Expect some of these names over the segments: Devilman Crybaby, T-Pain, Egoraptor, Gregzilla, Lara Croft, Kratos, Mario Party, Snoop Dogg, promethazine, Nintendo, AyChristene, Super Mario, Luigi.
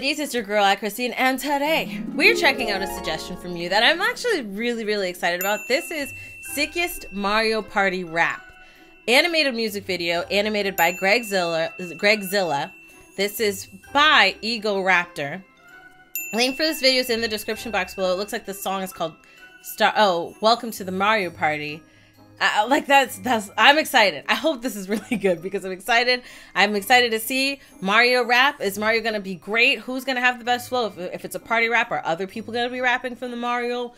ladies, it's your girl AyChristene, and today we're checking out a suggestion from you that I'm actually really excited about. This is Sickest Mario Party Rap. Animated music video, animated by Gregzilla. This is by Egoraptor. Link for this video is in the description box below. It looks like the song is called Welcome to the Mario Party. I'm excited. I hope this is really good because I'm excited. I'm excited to see Mario rap. Is Mario going to be great? Who's going to have the best flow? If it's a party rap, are other people going to be rapping from the Mario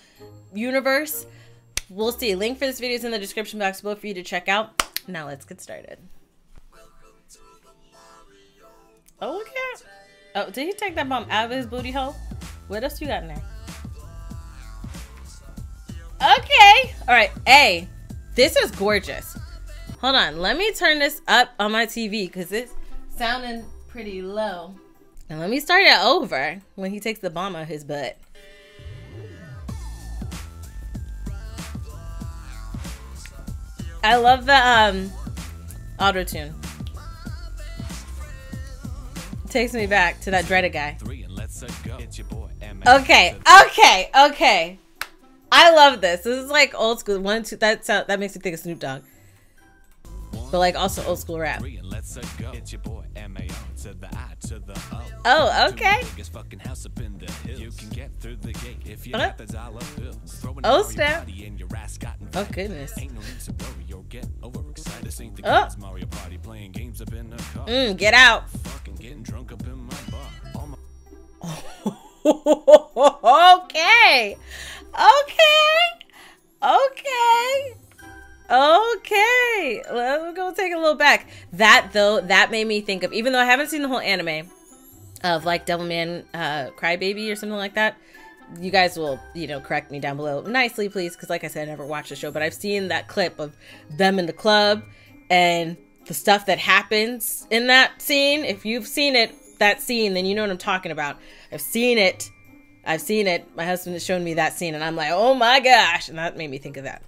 universe? We'll see. Link for this video is in the description box below for you to check out. Now let's get started. Oh, look at that. Oh, did he take that bomb out of his booty hole? What else you got in there? Okay. All right. A. This is gorgeous. Hold on, let me turn this up on my TV because it's sounding pretty low. And let me start it over when he takes the bomb out of his butt. I love the auto-tune. Takes me back to that dreaded guy. Okay. I love this. This is like old school. 1, 2. That makes me think of Snoop Dogg, but like also old school rap. Oh, okay. Oh snap! Oh goodness. Oh. Get out. Okay. Well, we're gonna take a little back. That made me think of, even though I haven't seen the whole anime, of like Devilman Crybaby or something like that. You guys will, you know, correct me down below nicely, please, because like I said, I never watched the show, but I've seen that clip of them in the club and the stuff that happens in that scene. If you've seen it, that scene, then you know what I'm talking about. I've seen it. My husband has shown me that scene, and I'm like, oh my gosh, and that made me think of that.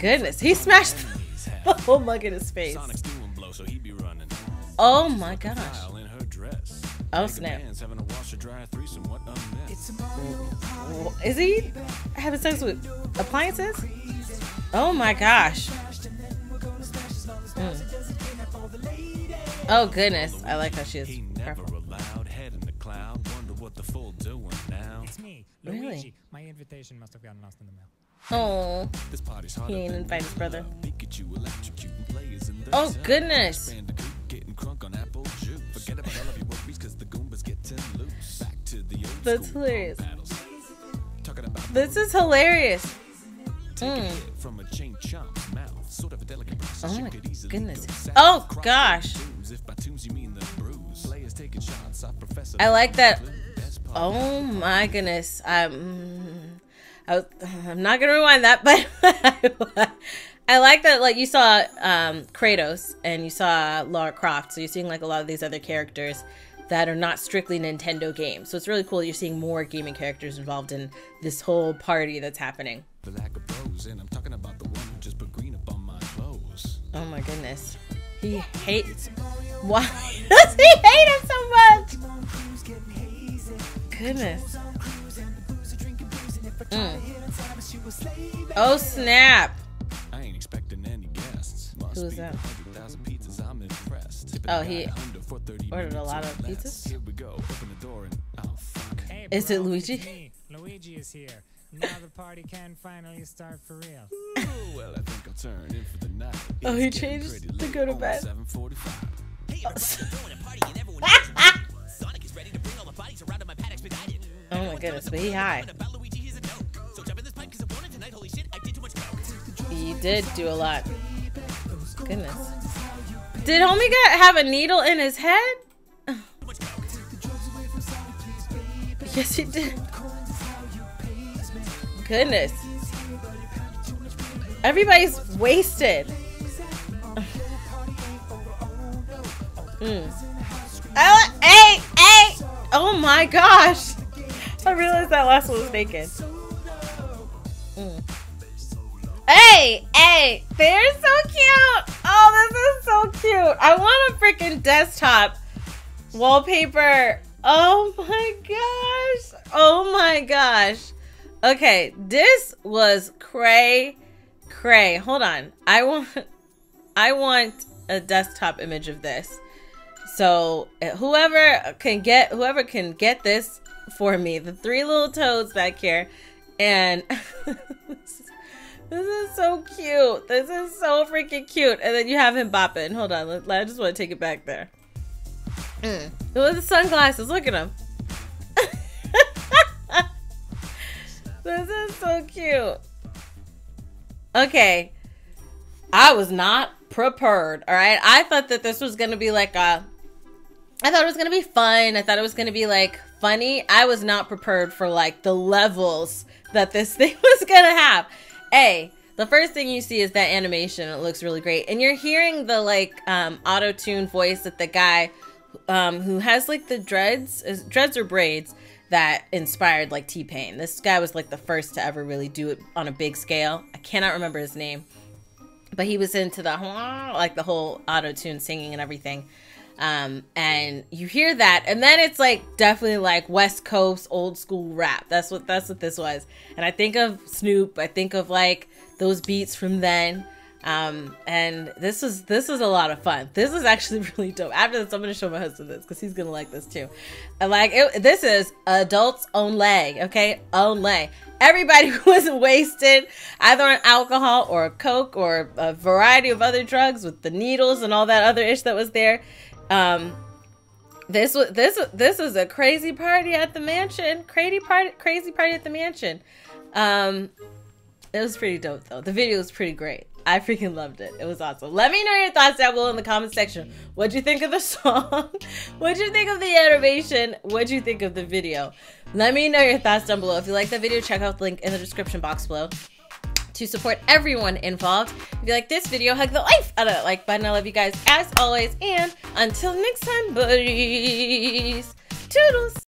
Goodness, he smashed the whole mug in his face. Oh my gosh. Oh snap. Is he having sex with appliances? Oh my gosh. Oh goodness, I like how she is. Really? Luigi, my invitation must have gotten lost in the mail. Oh, he ain't invite his brother. Oh goodness. That's hilarious. This is hilarious. Oh my goodness. Oh gosh. I like that. Oh my goodness. I'm not gonna rewind that, but I like that, like you saw Kratos and you saw Lara Croft, so you're seeing like a lot of these other characters that are not strictly Nintendo games. So it's really cool you're seeing more gaming characters involved in this whole party that's happening. The lack of pros, and I'm talking about the one who just put green up on my clothes. Oh my goodness. He hates. Why does he hate him so much? Goodness. Oh snap. I ain't expecting any guests. Who's that? I'm impressed. Oh, he ordered a lot of pizzas. Here we go. Open the door and oh fuck. Hey, bro, is it Luigi? It's me. Luigi is here. Now the party can finally start for real. Ooh, well, I think I'll turn in for the night. Oh, he changed to go to bed. 7:45. Hey, doing a party and everyone Sonic is ready to bring all the bodies around to my paddocks behind it. Oh my goodness, but he high. So jump in this pipe because I'm born tonight. Holy shit, I did too much coke. He did do a lot. Goodness. Did homie guy have a needle in his head? Yes, he did. Goodness. Everybody's wasted. Oh, hey! Oh my gosh! I realized that last one was naked. Hey! Hey, they're so cute. Oh, this is so cute. I want a freaking desktop wallpaper. Oh my gosh. Oh my gosh. Okay, this was cray. Hold on. I want a desktop image of this. So whoever can get this for me, the three little toads back here, and this is so cute. This is so freaking cute. And then you have him bopping. Hold on, I just want to take it back there. Mm. It was the sunglasses. Look at him. This is so cute. Okay, I was not prepared. All right, I thought that this was gonna be like a. I thought it was gonna be fun. I thought it was gonna be like funny. I was not prepared for like the levels that this thing was gonna have. Hey, the first thing you see is that animation. It looks really great, and you're hearing the like auto-tune voice that the guy who has like the dreads or braids that inspired like T-Pain. This guy was like the first to ever really do it on a big scale. I cannot remember his name, but he was into the like the whole auto-tune singing and everything. And you hear that, and then it's like definitely like West Coast old school rap. That's what this was. And I think of Snoop, I think of like those beats from then. And this was a lot of fun. This is actually really dope. After this, I'm gonna show my husband this because he's gonna like this too. This is adults only, okay? Only. Everybody was wasted either on alcohol or coke or a variety of other drugs with the needles and all that other ish that was there. This was a crazy party at the mansion. Crazy party at the mansion. It was pretty dope though. The video was pretty great. I freaking loved it. It was awesome. Let me know your thoughts down below in the comment section. What'd you think of the song? What'd you think of the animation? What'd you think of the video? Let me know your thoughts down below. If you like that video, check out the link in the description box below to support everyone involved. If you like this video, hug the life out of that like button. I love you guys as always. And until next time, buddies. Toodles.